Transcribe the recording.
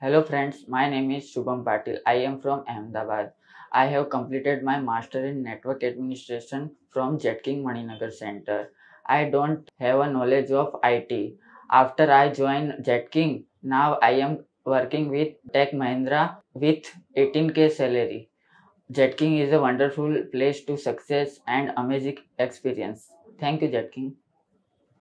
Hello friends, my name is Shubham Patil. I am from Ahmedabad. I have completed my master in network administration from Jetking Maninagar Center. I don't have a knowledge of IT. After I joined Jetking, now I am working with Tech Mahindra with 18K salary. Jetking is a wonderful place to success and amazing experience. Thank you, Jetking.